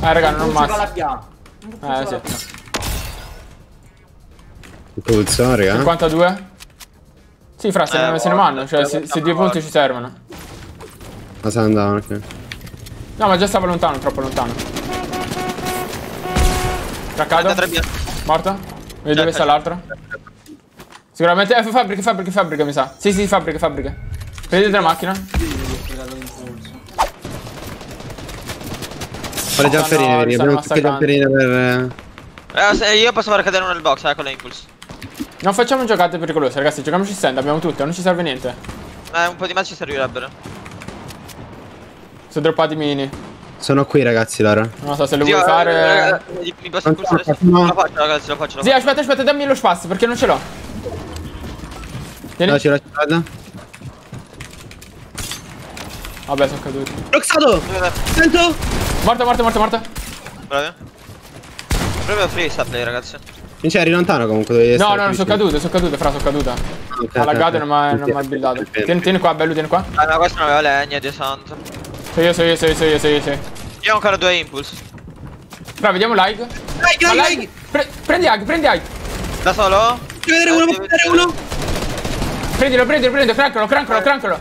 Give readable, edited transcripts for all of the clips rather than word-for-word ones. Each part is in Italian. Raga, non mazzo. Sì. Pulsare, 52? Sì, fra, se ne vanno, cioè se 2 punti ci servono. Ma se ne andavano, ok. No, ma già stava lontano, troppo lontano. Traccato. Morto. Vedi dove sta l'altro. Sicuramente fabbrica, mi sa. Sì, fabbrica. Vedete la macchina? Fare giamperine, vedi, abbiamo tutte giamperine per... io posso far cadere uno nel box, con l'impulse. Non facciamo giocate pericolose, ragazzi, giochiamoci stand, abbiamo tutto, non ci serve niente. Un po' di mazzi ci servirebbero. Sono droppati mini. Sono qui, ragazzi, Lara. Non so se lo vuoi fare. Mi posso impulsare? No. Lo faccio, ragazzi, lo faccio. Sì, aspetta, dammi lo spazio, perché non ce l'ho. Tieni. No, ce l'ho, vabbè, sono caduto. Roxado! Sento! Morto. Bravo. Proprio free sta play, ragazzi. Non c'eri lontano comunque, dovevi essere. No, sono caduto, fra, okay, ha laggato e non mi ha buildato. Tieni qua, bello, tieni qua. Ah, no, questo non aveva legna, Dio santo. Sono io. Io ho ancora 2 impulse. Bravo, vediamo lag. Lag. Prendi lag. Da solo? Posso vedere uno? Prendilo, crancalo.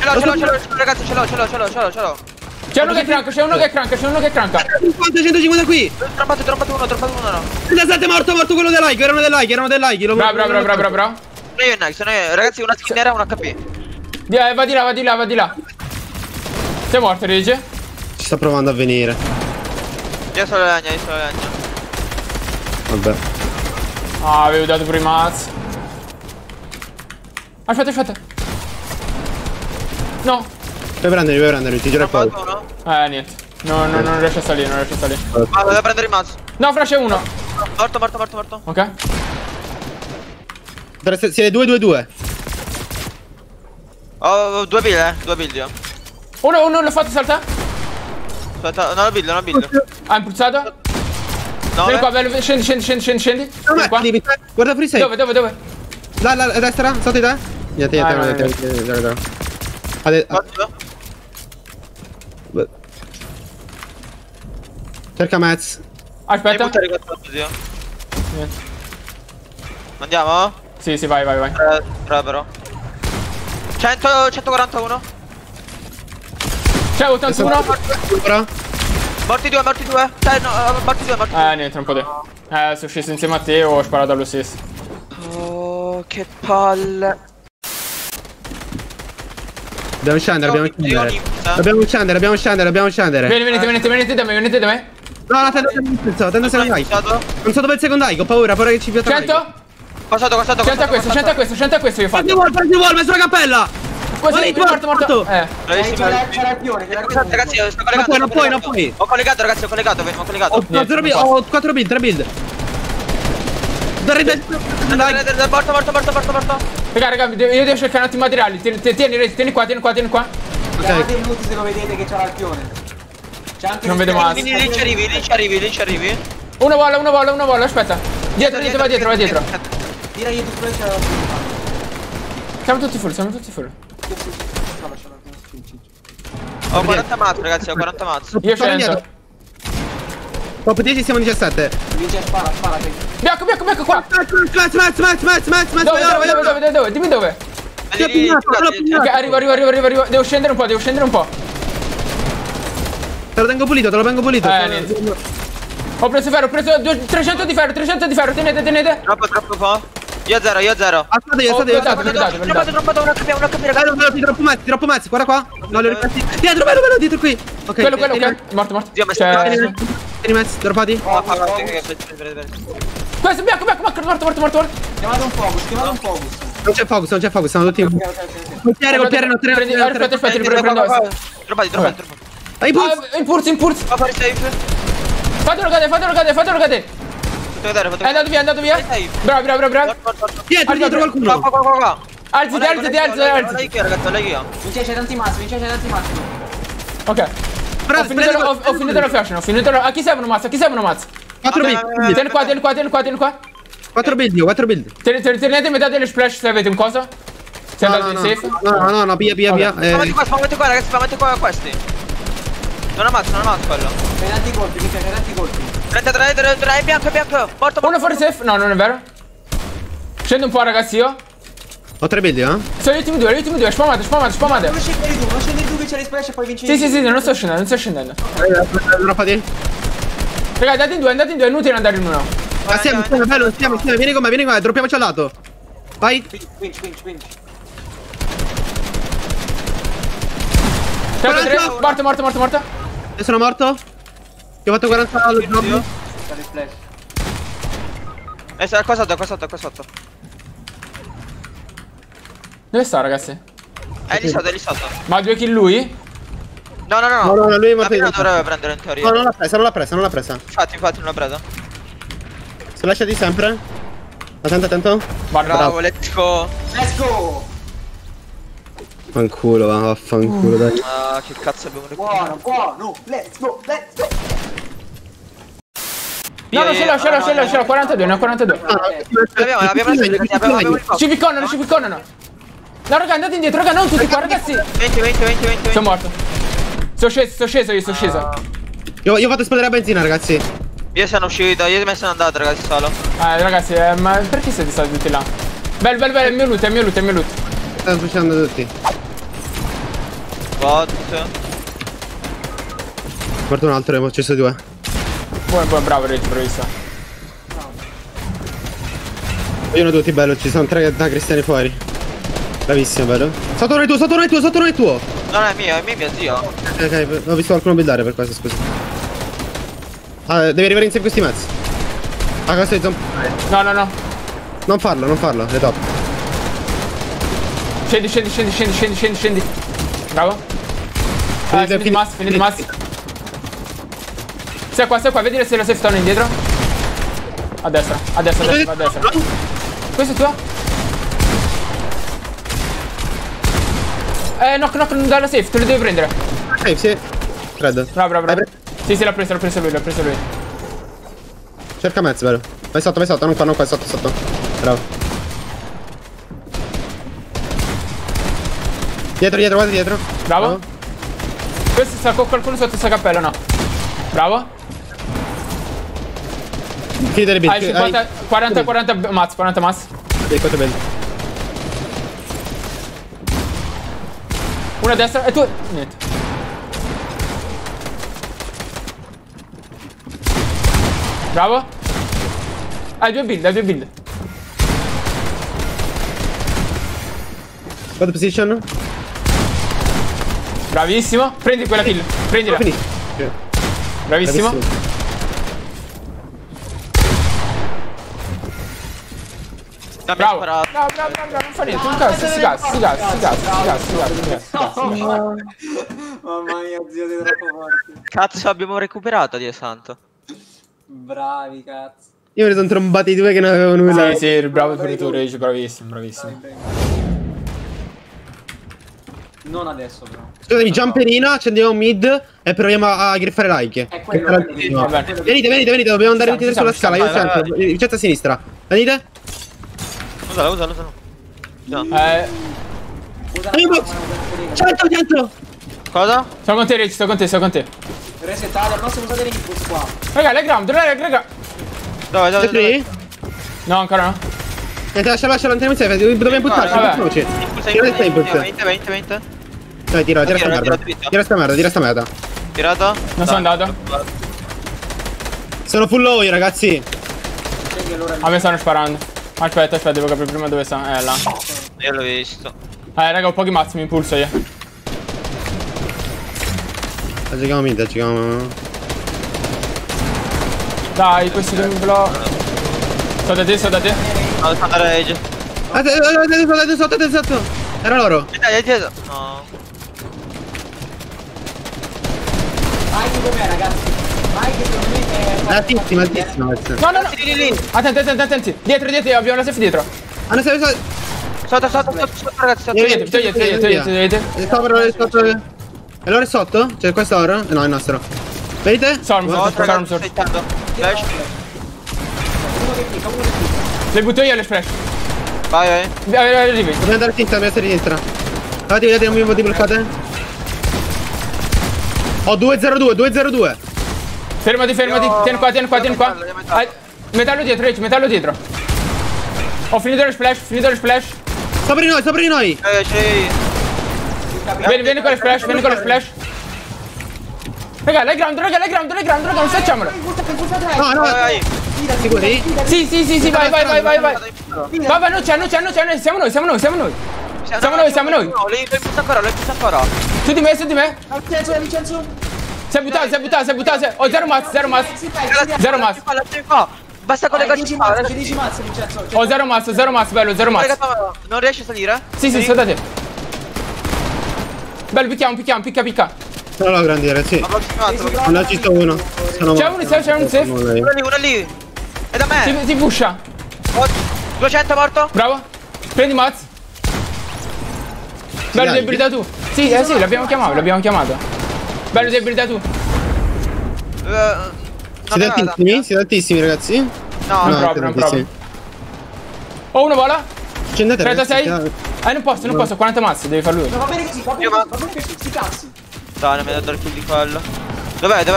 Ce l'ho, ragazzi, ce l'ho. C'è uno che cranca. 150 qui. Ho trovato uno, no. Pensate, morto quello del like, erano del like. Bravo. Io e Nike, ragazzi, una skin era un HP. Va di là. Sei morto, Rigi? Ci sta provando a venire. Io sono legna. Vabbè. Ah, avevo dato pure i mazzi. Aspetta. No! Puoi prenderli, ti giro il palo. Niente. No, non riesce a salire. Ma devo prendere il mazzo. No, fra, c'è uno. Morto. Ok. Siete 2-2-2. Ho 2 build, io. Uno l'ho fatto saltare. Aspetta, non lo build. Impulsato? No. Vieni qua, bello, scendi. Guarda free safe. Dove? Là, a destra, sotto di te. Niente. Cerca Metz. Aspetta. Andiamo? Sì, vai. Però 141. C'è 81. Morti due. Morti due. Niente, non potevo. Sono sceso insieme a te o ho sparato allo stesso. Oh, che palle. Dobbiamo scendere. Venite da me. No, tendenza non vai. Non so dove è il secondo like, ho paura che ci piatta. 100? Questo io faccio. Prendi wall, messo la cappella. Morto. Ragazzi, sto collegando. Non puoi. Ho collegato. Ho 4 build, 3 build. Morto. Raga, io devo cercare un attimo i materiali. Tieni qua. Ok. Minuti se lo vedete che c'è l'alpione. Non vedo male. Lì ci arrivi. Una vola, aspetta. Dietro, va dietro. Tira dietro quello c'è l'alpione. Siamo tutti full. Ho 40 mazzo, ragazzi, Io scendo. Top 10, siamo 17. Spara. Bianco, qua. Match. Dove? Dimmi dove. Ok, arrivo. Devo scendere un po'. Te lo tengo pulito. Niente. Ho preso 300 di ferro. Tenete. Troppo. Io zero. Aspetta, ho trovato un HP, ragazzi. Troppo mazzi, guarda qua. No, li ho ripetuti. Dietro, qui. Ok. Quello. Morto. Rimezzi, droppati. Questo è bianco, morto. Chiamate un focus. Non c'è focus, siamo tutti in focus. Colpiere, no, aspetta, riprendo. Droppati. Impulse. Fatelo cadere. È andato via. Bravo. Dietro qualcuno. Qua. Alzati, alzati, alzati. Leggo io, ragazzo. Vincenzo, tanti mazzi, Ok. Ho finito la fashion, A chi servono mazzi? 4 build. Tieni qua, tieni qua. 4 build io, 4 build. Tenete metà delle splash se avete un coso. Se andate in safe. No, via. Spavate qua, ragazzi, spavate qua questi. Non ammazzo quello. Fai tanti colpi. 33, è bianco. Morto. Uno fuori safe. No, non è vero. Scendo un po', ragazzi, io. Ho 3 build, eh? Sono gli ultimi due, spamate. Non scendi tu, che c'è le splash e poi vinci. Sì, non sto scendendo, Troppa di. Raga, andate in due, è inutile andare in uno. Stiamo, vieni con me, droppiamoci al lato. Vai. Quinci. Morto. E sono morto? Ti ho fatto 40 allo snob. Qua sotto. Dove sta, ragazzi? È lì sotto. Ma 2 kill lui? No. No, lui è morto. La dovrebbe prendere in teoria. No, non l'ha presa. Infatti, non l'ha presa. Se lasciati sempre. Attento. Bravo, let's go. Fanculo, vaffanculo, dai. Ah, che cazzo abbiamo recuperato. Buono, let's go. No, ce l'ho, 42, ne ho 42. L'abbiamo. Ci picconano. No, raga, andate indietro, raga, non tutti qua, ragazzi. 20. Sono morto. Sono sceso. Io ho fatto esplodere la benzina, ragazzi. Io sono uscito, io me sono andato, ragazzi, solo. Ragazzi, ma perché siete stati tutti là? Bello, è il mio loot. Stanno pushando tutti. Bot. Guarda un altro, ne ho cesso 2. Buon, bravo, Rage, bravissimo. Vogliono tutti, bello, ci sono 3 da cristiani fuori. Bravissimo, bello. Sotto non è tuo. No, è mio zio. Ok, ho visto qualcuno buildare per questo, scusa. Devi arrivare insieme a questi mezzi. Questo zomb... No. Non farlo, è top. Scendi. Bravo. Finiti mass. Sei qua, vedi se la safe stanno indietro. A destra. Questo è tuo? Knock, non dalla safe, te lo devi prendere. Safe, sì. Credo. Bravo. Sì, l'ha preso lui. Cerca mezzo, bello. Vai sotto, non qua, sotto. Bravo. Dietro. Bravo. Questo sta con qualcuno sotto sta cappella, no. Bravo. Chiudere bene. Hai 40 mazz. Dai, 4 belli. Una a destra e tu... Niente. Bravo. Hai due build. What position? Bravissimo. Prendi quella kill. Prendila. Bravissimo. Bravo. No, non fa niente, un cazzo, si cazzo. Mamma mia, zio, sei troppo forte. Cazzo, abbiamo recuperato, Dio santo. Bravi, cazzo. Io me ne sono trombati 2 che non avevo nulla. Sì, bravo per il tuo Rage, bravissimo. Non adesso, però. Scusami, jumperina, accendiamo mid e proviamo a griffare like. Venite, dobbiamo andare tutti sulla scala, io sento. Ricetta a sinistra. Venite. Usalo. Certo, dentro. Cosa? Sono con te. Resettate, al massimo usate l'impulse qua. Raga, le ground, raga. Dove? No, ancora no. Lasciala, andiamo insieme, dobbiamo buttarci. Impulse. Dai, tira sta merda. Tirato? Non sono andato. Sono full low, ragazzi. A me stanno sparando. Aspetta, devo capire prima dove sta. Là. Io l'ho visto. Raga, ho pochi mazzi, mi impulso io. La giochiamo. Dai, questi due mi blocco. Sto da te. No, sta da Rage. Sotto. Era loro. Dai, dietro. No. Vai di com'è, ragazzi. Altissimo. No. Attenti. Dietro. Abbiamo la safe dietro. Sotto ragazzi, togliete, togliete. E allora è sotto? Cioè questo è oro? No, è nostro. Vedete? Storm, flash. Le butto io le flash. Vai. Dobbiamo andare a sinistra, dobbiamo essere a sinistra. Andate, vedete un minimo di bloccate. Ho 2-0-2. Fermati. Tieni qua. Metallo dietro, Rich, metallo dietro. Ho finito le splash, Sopra di noi. Vieni con le splash, Raga, l'hai ground, non facciamolo. No. Sicuri? Sì, vai. Vai, no, c'è, siamo noi. Siamo noi. L'hai buttato ancora. Su di me. Si è buttato. Ho zero mass. Basta collegarci qua. Ho zero mass, bello, Non riesci a salire? Sì, sto da te. Bello, picchiamo. Non ho grandire, sì. Non ci sto uno. C'è un safe. Uno lì. È da me. Si pusha. 200 morto. Bravo. Prendi mazz. Bello, debilità tu. Sì, l'abbiamo chiamato. Bello, debilità tu. Siete altissimi, ragazzi? No, non proprio. Oh, uno vola. 36. Non posso, 40 mazzi, devi far lui. No, va bene così, si cazzi. No, non mi ha dato il kill di quello. Dov'è? Di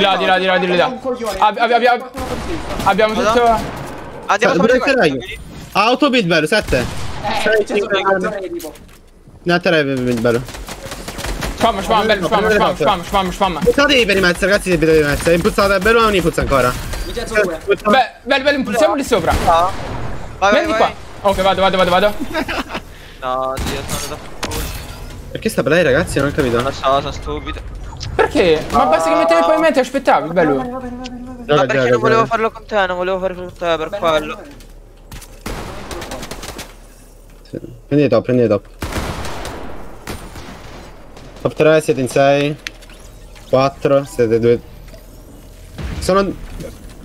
là. Abbiamo tutto. Andiamo sopra di quello. Autobit bello, 7. Bello. Spam. Buttate per i mezzi, ragazzi, se vi dovete mettere. Impulsate, bello, non impulsa ancora. Bello, impulsiamo lì sopra. Vieni qua. Ok, vado. No, Dio, sono andato. Perché sta play ragazzi? Non ho capito. Non lo so, sono stupido. Perché? Ma basta che mettevi poi in mente e aspettavi, bello. No, perché non volevo farlo con te, per quello. Prendi top. Top 3, siete in 6. 4, siete 2.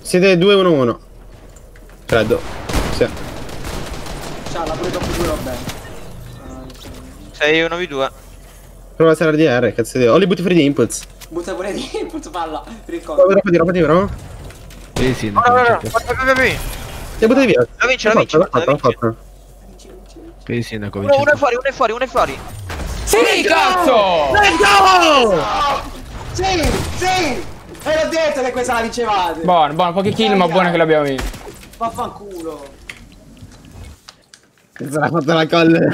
Siete 2-1-1. Credo. Sì. Ciao, la pure top 2 va bene. 6-1v2. Prova a stare di R, cazzo di. Ho li butti fuori di impulse. Butta fuori di impulse, palla. Per il colpo. Roba di bravo. Sì. No. Buttati via. La vince. Per il sindaco. Uno è fuori. Sì, cazzo! Let's go! Sì! E l'ho detto che questa la vincevate. Buono, pochi kill, ma buona che l'abbiamo vinto. Vaffanculo. Che sarà fatto la colle.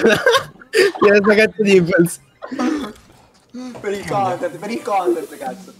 Che cazzo di impulse. Per il content, cazzo.